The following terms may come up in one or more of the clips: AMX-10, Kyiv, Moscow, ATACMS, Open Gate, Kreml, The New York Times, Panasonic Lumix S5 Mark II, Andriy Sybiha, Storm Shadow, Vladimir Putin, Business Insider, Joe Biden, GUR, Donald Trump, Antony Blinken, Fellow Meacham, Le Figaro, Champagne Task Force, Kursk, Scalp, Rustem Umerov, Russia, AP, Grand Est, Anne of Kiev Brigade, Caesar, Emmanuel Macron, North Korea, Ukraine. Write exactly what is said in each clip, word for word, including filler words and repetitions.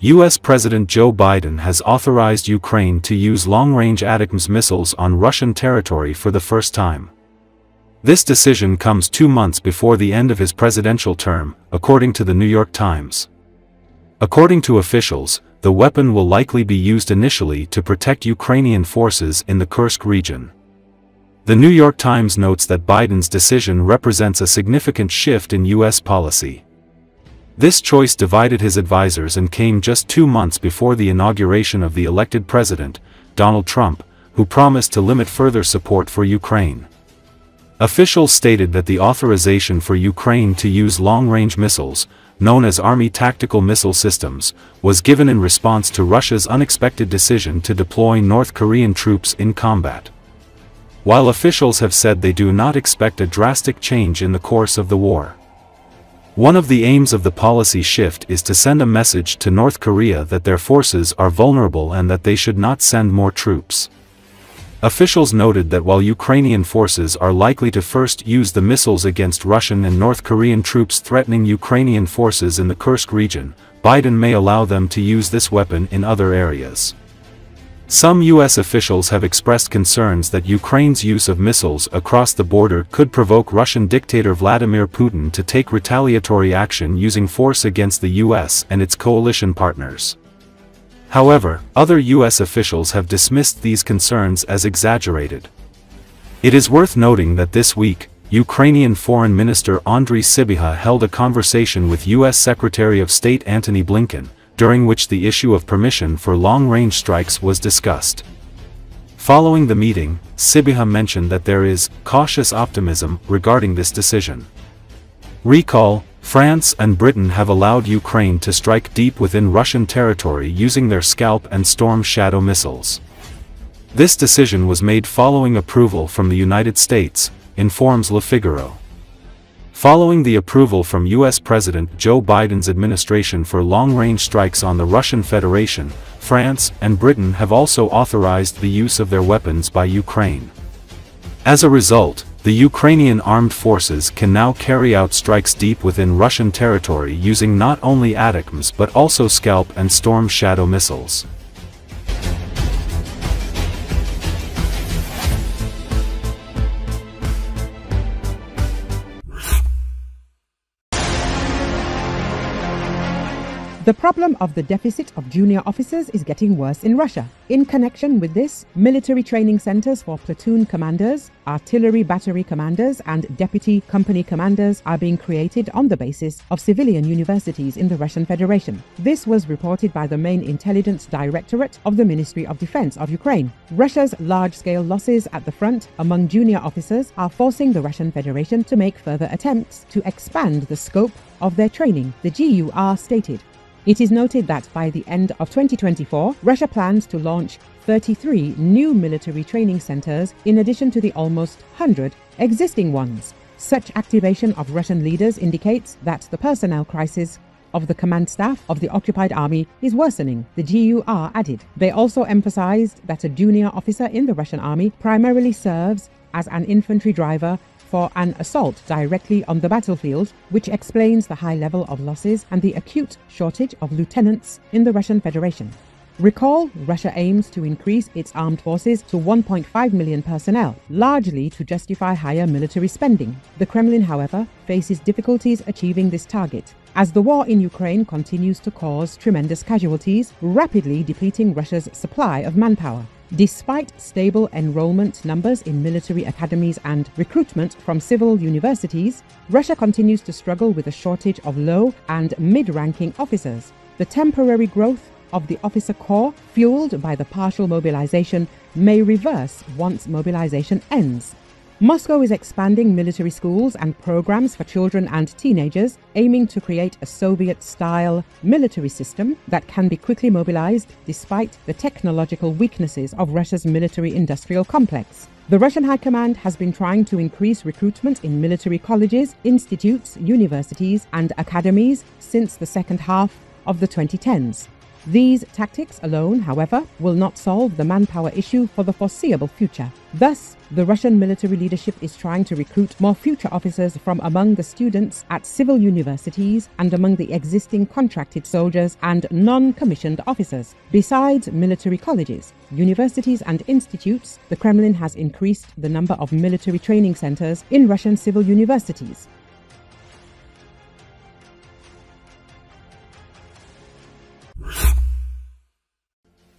U S President Joe Biden has authorized Ukraine to use long-range ATACMS missiles on Russian territory for the first time. This decision comes two months before the end of his presidential term, according to the New York Times. According to officials, the weapon will likely be used initially to protect Ukrainian forces in the Kursk region. The New York Times notes that Biden's decision represents a significant shift in U S policy. This choice divided his advisors and came just two months before the inauguration of the elected president, Donald Trump, who promised to limit further support for Ukraine. Officials stated that the authorization for Ukraine to use long-range missiles, known as Army Tactical Missile Systems, was given in response to Russia's unexpected decision to deploy North Korean troops in combat. While officials have said they do not expect a drastic change in the course of the war. One of the aims of the policy shift is to send a message to North Korea that their forces are vulnerable and that they should not send more troops. Officials noted that while Ukrainian forces are likely to first use the missiles against Russian and North Korean troops threatening Ukrainian forces in the Kursk region, Biden may allow them to use this weapon in other areas. Some U S officials have expressed concerns that Ukraine's use of missiles across the border could provoke Russian dictator Vladimir Putin to take retaliatory action using force against the U S and its coalition partners. However, other U S officials have dismissed these concerns as exaggerated. It is worth noting that this week, Ukrainian Foreign Minister Andriy Sybiha held a conversation with U S Secretary of State Antony Blinken, during which the issue of permission for long-range strikes was discussed. Following the meeting, Sybiha mentioned that there is cautious optimism regarding this decision. Recall, France and Britain have allowed Ukraine to strike deep within Russian territory using their Scalp and Storm Shadow missiles. This decision was made following approval from the United States, informs Le Figaro. Following the approval from U S President Joe Biden's administration for long-range strikes on the Russian Federation, France and Britain have also authorized the use of their weapons by Ukraine. As a result, the Ukrainian armed forces can now carry out strikes deep within Russian territory using not only ATACMS but also Scalp and Storm Shadow missiles. The problem of the deficit of junior officers is getting worse in Russia. In connection with this, military training centers for platoon commanders, artillery battery commanders and deputy company commanders are being created on the basis of civilian universities in the Russian Federation. This was reported by the main intelligence directorate of the Ministry of Defense of Ukraine. Russia's large-scale losses at the front among junior officers are forcing the Russian Federation to make further attempts to expand the scope of their training, the G U R stated. It is noted that by the end of twenty twenty-four, Russia plans to launch thirty-three new military training centers in addition to the almost one hundred existing ones. Such activation of Russian leaders indicates that the personnel crisis of the command staff of the occupied army is worsening, the G U R added. They also emphasized that a junior officer in the Russian army primarily serves as an infantry driver for an assault directly on the battlefield, which explains the high level of losses and the acute shortage of lieutenants in the Russian Federation. Recall, Russia aims to increase its armed forces to one point five million personnel, largely to justify higher military spending. The Kremlin, however, faces difficulties achieving this target, as the war in Ukraine continues to cause tremendous casualties, rapidly depleting Russia's supply of manpower. Despite stable enrollment numbers in military academies and recruitment from civil universities, Russia continues to struggle with a shortage of low and mid-ranking officers. The temporary growth of the officer corps, fueled by the partial mobilization, may reverse once mobilization ends. Moscow is expanding military schools and programs for children and teenagers, aiming to create a Soviet-style military system that can be quickly mobilized despite the technological weaknesses of Russia's military-industrial complex. The Russian High Command has been trying to increase recruitment in military colleges, institutes, universities, and academies since the second half of the twenty tens. These tactics alone, however, will not solve the manpower issue for the foreseeable future. Thus, the Russian military leadership is trying to recruit more future officers from among the students at civil universities and among the existing contracted soldiers and non-commissioned officers. Besides military colleges, universities and institutes, the Kremlin has increased the number of military training centers in Russian civil universities.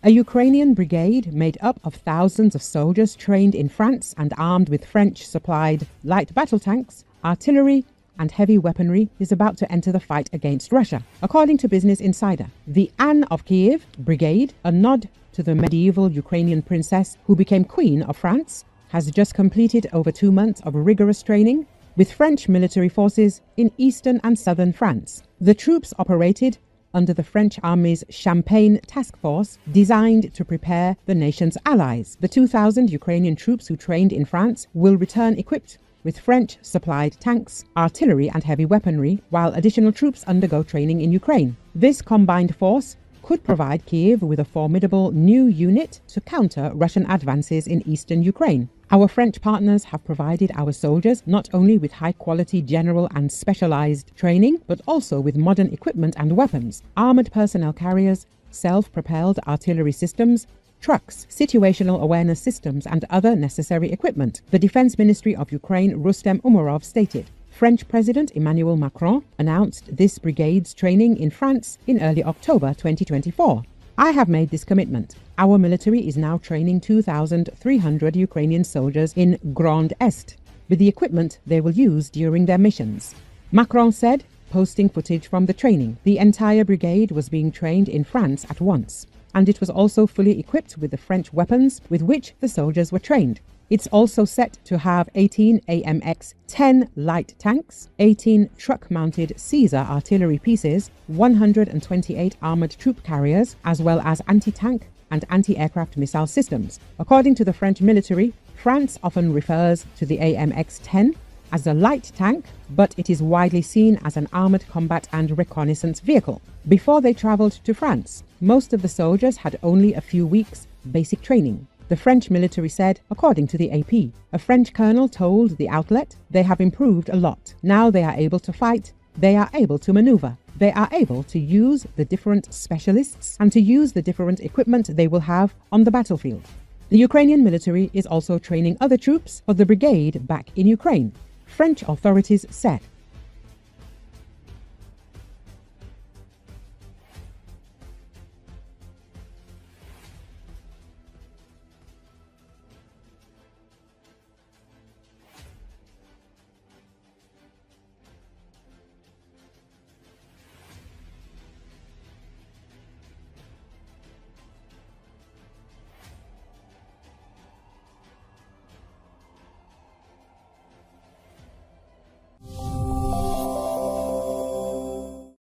A Ukrainian brigade made up of thousands of soldiers trained in France and armed with French-supplied light battle tanks, artillery, and heavy weaponry is about to enter the fight against Russia. According to Business Insider, the Anne of Kiev Brigade, a nod to the medieval Ukrainian princess who became Queen of France, has just completed over two months of rigorous training with French military forces in eastern and southern France. The troops operated under the French Army's Champagne Task Force, designed to prepare the nation's allies. The two thousand Ukrainian troops who trained in France will return equipped with French-supplied tanks, artillery and heavy weaponry, while additional troops undergo training in Ukraine. This combined force could provide Kyiv with a formidable new unit to counter Russian advances in eastern Ukraine. Our French partners have provided our soldiers not only with high-quality general and specialized training, but also with modern equipment and weapons, armored personnel carriers, self-propelled artillery systems, trucks, situational awareness systems, and other necessary equipment. The Defense Ministry of Ukraine, Rustem Umerov, stated. French President Emmanuel Macron announced this brigade's training in France in early October twenty twenty-four. I have made this commitment. Our military is now training two thousand three hundred Ukrainian soldiers in Grand Est with the equipment they will use during their missions, Macron said, posting footage from the training. The entire brigade was being trained in France at once, and it was also fully equipped with the French weapons with which the soldiers were trained. It's also set to have eighteen A M X ten light tanks, eighteen truck-mounted Caesar artillery pieces, one hundred twenty-eight armored troop carriers, as well as anti-tank and anti-aircraft missile systems. According to the French military, France often refers to the A M X ten as a light tank, but it is widely seen as an armored combat and reconnaissance vehicle. Before they traveled to France, most of the soldiers had only a few weeks' basic training. The French military said, according to the A P. A French colonel told the outlet, they have improved a lot. Now they are able to fight, they are able to maneuver, they are able to use the different specialists and to use the different equipment they will have on the battlefield. The Ukrainian military is also training other troops for the brigade back in Ukraine, French authorities said.